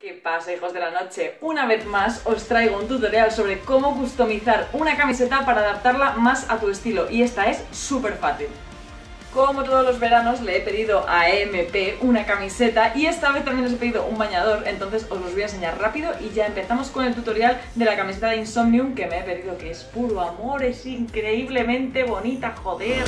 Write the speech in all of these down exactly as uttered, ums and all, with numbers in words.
¿Qué pasa, hijos de la noche? Una vez más os traigo un tutorial sobre cómo customizar una camiseta para adaptarla más a tu estilo, y esta es súper fácil. Como todos los veranos le he pedido a E M P una camiseta y esta vez también les he pedido un bañador, entonces os los voy a enseñar rápido y ya empezamos con el tutorial de la camiseta de Insomnium que me he pedido, que es puro amor, es increíblemente bonita, joder.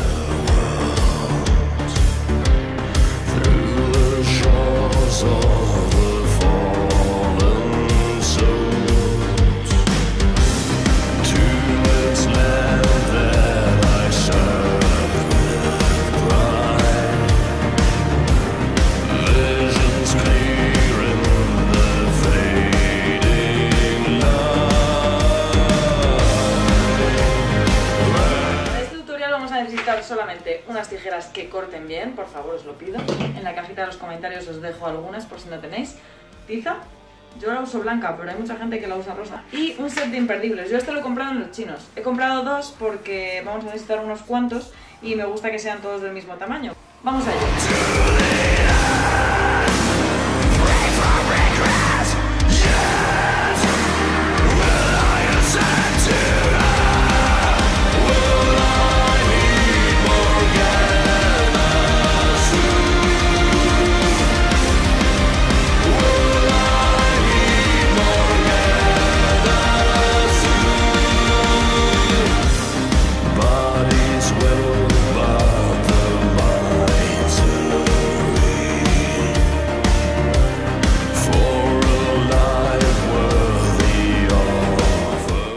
Solamente unas tijeras que corten bien, por favor, os lo pido. En la cajita de los comentarios os dejo algunas por si no tenéis. Tiza, yo la uso blanca, pero hay mucha gente que la usa rosa. Y un set de imperdibles, yo este lo he comprado en los chinos. He comprado dos porque vamos a necesitar unos cuantos y me gusta que sean todos del mismo tamaño. Vamos allá.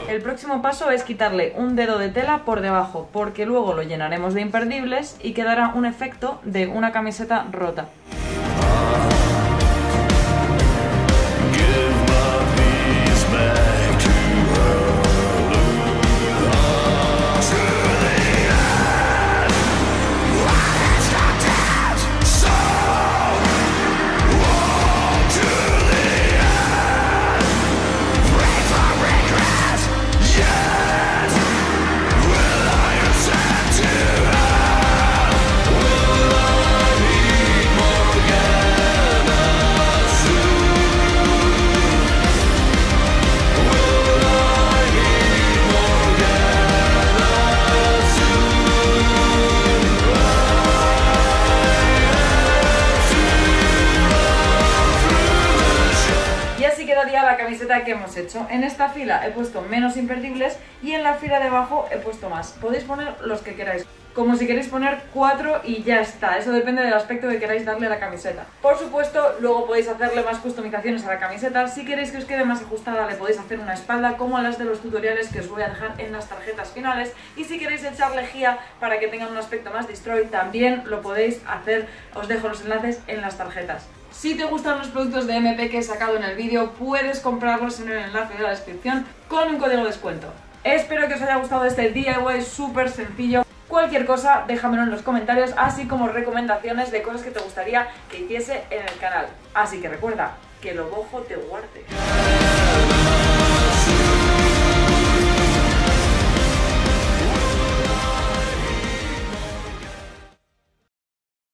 El próximo paso es quitarle un dedo de tela por debajo, porque luego lo llenaremos de imperdibles y quedará un efecto de una camiseta rota. La camiseta que hemos hecho. En esta fila he puesto menos imperdibles y en la fila de abajo he puesto más. Podéis poner los que queráis, como si queréis poner cuatro y ya está. Eso depende del aspecto que queráis darle a la camiseta. Por supuesto, luego podéis hacerle más customizaciones a la camiseta. Si queréis que os quede más ajustada, le podéis hacer una espalda como a las de los tutoriales que os voy a dejar en las tarjetas finales. Y si queréis echar lejía para que tengan un aspecto más destroy, también lo podéis hacer. Os dejo los enlaces en las tarjetas. Si te gustan los productos de E M P que he sacado en el vídeo, puedes comprarlos en el enlace de la descripción con un código de descuento. Espero que os haya gustado este D I Y súper sencillo. Cualquier cosa déjamelo en los comentarios, así como recomendaciones de cosas que te gustaría que hiciese en el canal. Así que recuerda, que lo bojo te guarde.